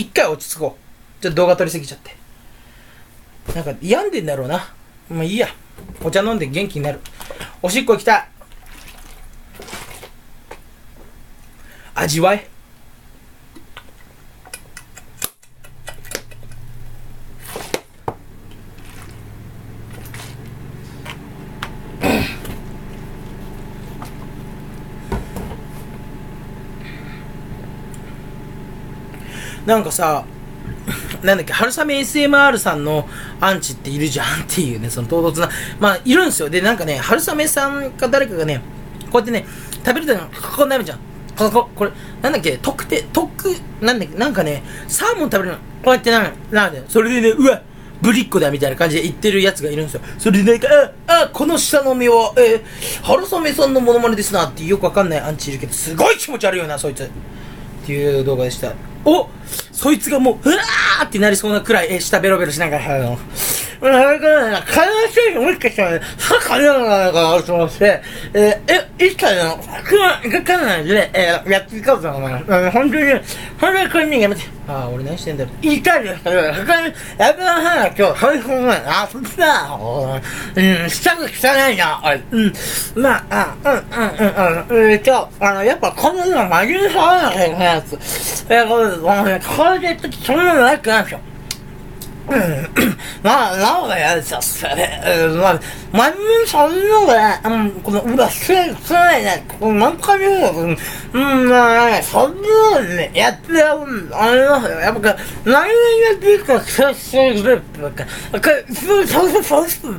一回落ち着こう。ちょっと動画撮りすぎちゃって。なんか病んでんだろうな。まあいいや。お茶飲んで元気になる。おしっこ行きたい。味わい。なんかさ、なんだっけ、春雨 SMR さんのアンチっているじゃんっていうね、その唐突な、まあ、いるんですよ。で、なんかね、春雨さんか誰かがね、こうやってね、食べるとこうなるじゃん。これ、なんだっけ、なんだっけ、なんかね、サーモン食べるの、こうやってなんか、それでね、うわ、ぶりっ子だみたいな感じで言ってるやつがいるんですよ。それでね、この下の身は、春雨さんのモノマネですなっていうよくわかんないアンチいるけど、すごい気持ち悪いよな、そいつ。っていう動画でした。お、そいつがもう、うわーってなりそうなくらい、下ベロベロしながら、一切の、動かないで、やっていこうと思います。本当にこれね、やめて。ああ、俺何してんだろう。痛いですけど、他に、やめなさいな、今日、そういうふうに、あ、そっちだ、下が汚いな、俺。まあ、今日、やっぱこんなの真面目に触らなきゃいけないやつ。これで、そんなのなくないですよ。なおがやれちゃって、まじめにしゃべるのが、この、うわ、すごいね、この何回言うの、そんなのね、やってやるの、あれますよ。やっぱ、何年やってるか、そういうグループとか、これ、そういう、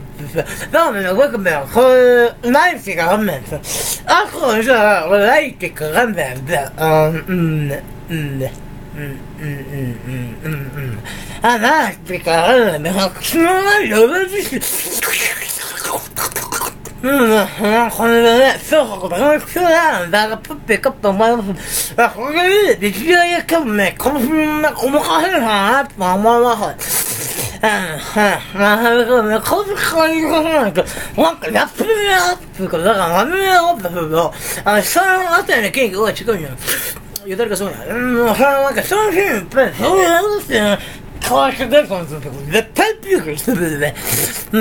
なので、僕ね、これ、何日かわかんないですよ。あ、そうじゃあ、俺、何日かわかんないんで、あ、なんてか、口の前で同じし、これでね、そうだ、だが、プッペかって思います。あ、これで、出来上がりかもね、この辺が重かしいかなって思います。なるほどね、こういう感じがなんか、やってるなっていうか、だから、真面目なことすると、下のあたりの筋肉が違うじゃん。よだれがすごいな。なんか、その日いっぱい、そういうことしてね、怖くて、この人、絶対ピークしてるね。や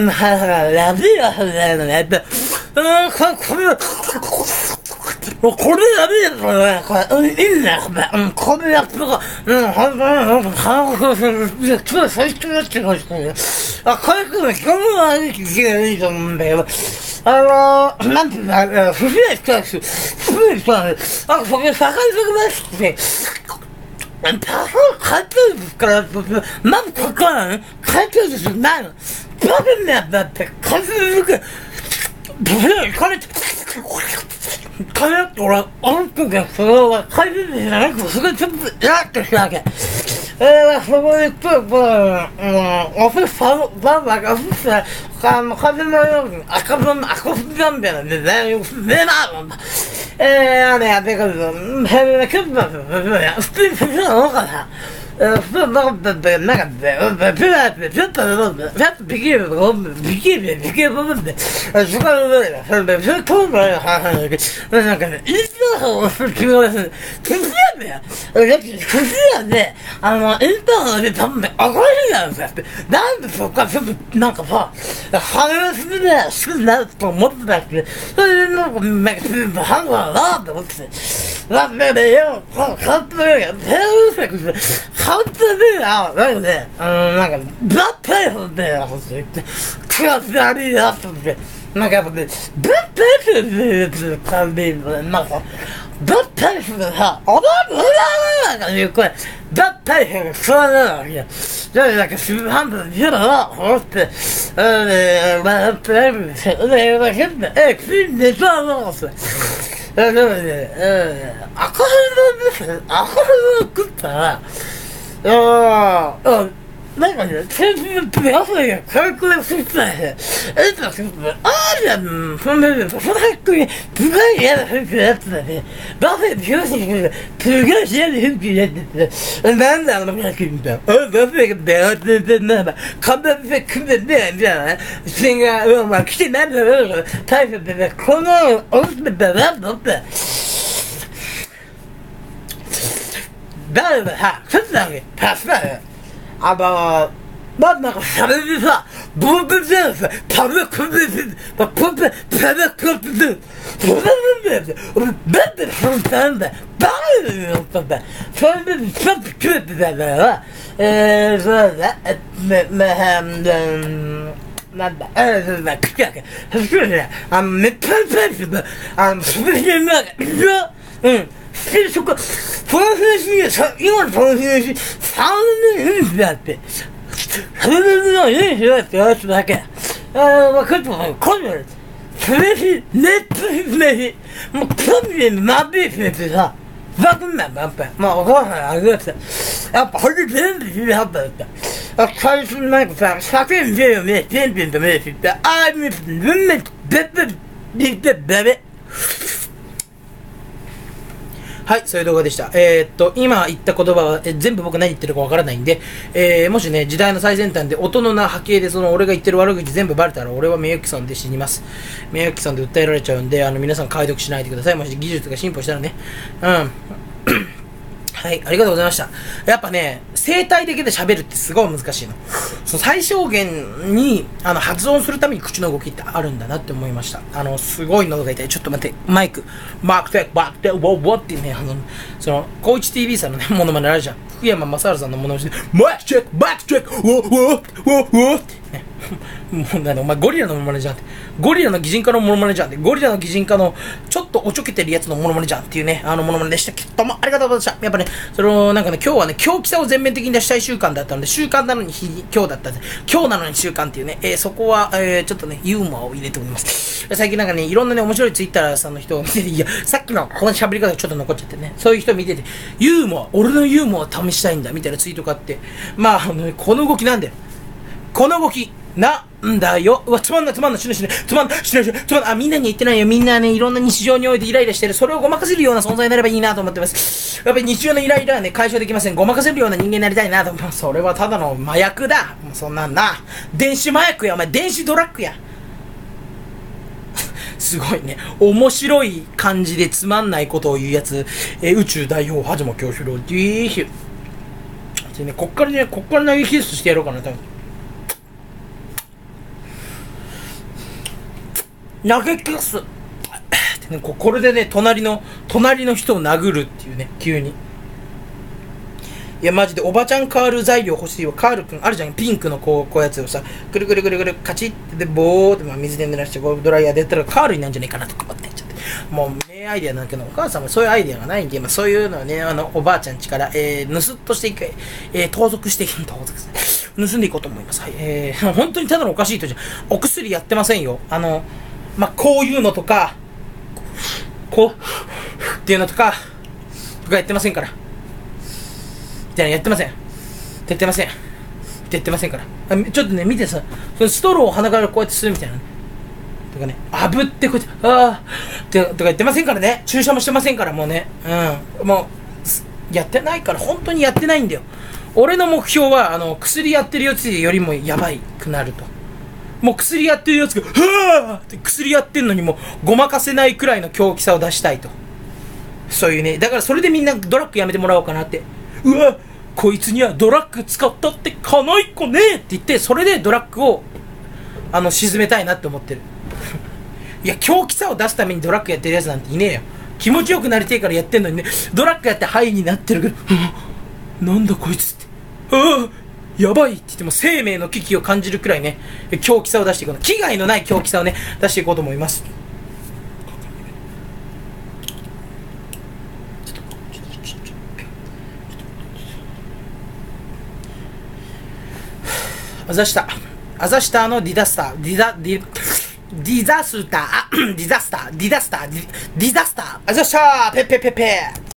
べえわ、みたいなね。やっぱ、これやべえやつだね。これ、いいね、これ。これやっぱ、ほんとに、韓国の、ちょっと最初になってましたね。あ、これくらい、そんなに聞けばいいと思うんだけど、なんていうんだろう、不思議な人だし、あ、そこに坂に行くらしくて、多分帰ってるんですから、まずここはね、帰ってるんですよ、ないの。バブのやつだって、帰ってるから、帰って、俺、あの時はそれは帰ってるんじゃなくて、すごいちょっと、やってしたわけ。そこで、オフィス、オフィスは、風のように、赤くなんだよね、やってくると、なんかね、最近のプレハサイが軽くなってきたんですよ。そんなに、すごい嫌な雰囲気のやつだね。バフェで表紙にするから、すごい嫌な雰囲気になってて、なんだあの話みたいな。バフェが出会ってて、なんだ、カンパンで組んでね、みたいなね。シンガー、お前来てないんだろう、大将ってね、この、おすすめだなと思って。誰もさ、切なに助かる。なんだかそれにさ、ボートジェンス、食べ込んでて、それなんだよ。俺、なんでそれなんだよ。バカだよ、そんな。それでちょっと食えてたからな。そうだね。なんだ、そうだ、食っちゃうから。そうそうね、めっちゃ大好きな、すべてなんか、うん。そこ、その話、今その話、サウンドの話だって。サウンドの話だって言われただけだ。わかったわかった。今度は、ネットにすべし、もうコンビでまぶいすべてさ、バクんだもん、やっぱり。まあ、お母さんがあげました。やっぱ、ほんと全部知りはったんだった。最初なんかさ、叫んでよね、チェンピンと目ついて、あー、見て、全然、絶対、言ってダメ。はい、そういう動画でした。今言った言葉は、全部僕何言ってるかわからないんで、もしね、時代の最先端で大人な波形で、その俺が言ってる悪口全部バレたら、俺は名誉毀損で死にます。名誉毀損で訴えられちゃうんで、皆さん解読しないでください。もし技術が進歩したらね。はい、ありがとうございました。やっぱね、生態だけで喋るってすごい難しいの。その最小限に、発音するために口の動きってあるんだなって思いました。すごい喉が痛い。ちょっと待って、マイク、バークテ、ウォーウォーっていうね、高一 TV さんのね、モノマネあるじゃん。福山雅治さんのモノマネで、マイクチェック、ウォーって、ね。もうなんだお前ゴリラのモノマネじゃんって、ゴリラの擬人化のモノマネじゃんって、ゴリラの擬人化のちょっとおちょけてるやつのモノマネじゃんっていうね、モノマネでした。どうもありがとうございました。やっぱね、なんかね、今日はね、狂気さを全面的に出したい週間だったので、習慣なのに今日だったんで、今日なのに習慣っていうね、そこは、ちょっとね、ユーモアを入れております。最近なんかね、いろんなね、面白いツイッターさんの人を見てて、いや、さっきのこの喋り方がちょっと残っちゃってね、そういう人見てて、ユーモア、俺のユーモアを試したいんだみたいなツイートがあって、まあ、この動きなんだよ、この動きなんだよ。うわ、つまんない、みんなに言ってないよ。みんなね、いろんな日常においてイライラしてる。それをごまかせるような存在になればいいなと思ってます。やっぱり日常のイライラはね、解消できません。ごまかせるような人間になりたいなと思います。それはただの麻薬だ。もうそんなんな。電子麻薬や、お前、電子ドラッグや。すごいね。面白い感じでつまんないことを言うやつ。宇宙代表、はじまきょうしろう。でね、こっから投げキスしてやろうかな、多分。投げキスってね、これでね、隣の人を殴るっていうね、急に。いや、マジで、おばちゃんカール材料欲しいわ。カールくん、あるじゃん、ピンクのこうやつをさ、くるくる、カチッって、で、ボーって、まあ、水で濡らして、ドライヤーでやったら、カールになるんじゃないかなとか思って、ちょっと。もう、名アイデアなんだけど、お母さんもそういうアイデアがないんで、まあ、そういうのはね、おばあちゃん家から、盗っとしていく、盗んでいこうと思います。はい。本当にただのおかしい人じゃん。お薬やってませんよ。まあ、こういうのとか、こう、っていうのとか、やってませんから。じゃあ、やってません。やってませんから。ちょっとね、見てさ、そのストローを鼻からこうやってするみたいなね。とかね、炙ってこうやって、あーって、とかやってませんからね。注射もしてませんから、もうね。もう、やってないから、本当にやってないんだよ。俺の目標は、薬やってるやつよりもやばいくなると。もう薬やってるやつが、はぁーって薬やってんのにもごまかせないくらいの狂気さを出したいと。そういうね、だからそれでみんなドラッグやめてもらおうかなって。うわ、こいつにはドラッグ使ったってかないっこねーって言って、それでドラッグを、沈めたいなって思ってる。いや、狂気さを出すためにドラッグやってるやつなんていねえよ。気持ちよくなりてえからやってんのにね、ドラッグやってハイになってるけど、なんだこいつって。やばいって言っても生命の危機を感じるくらいね、狂気さを出していこう。危害のない狂気さをね、出していこうと思います。アザシタのディザスター、アザシター、ペッペッペッペー。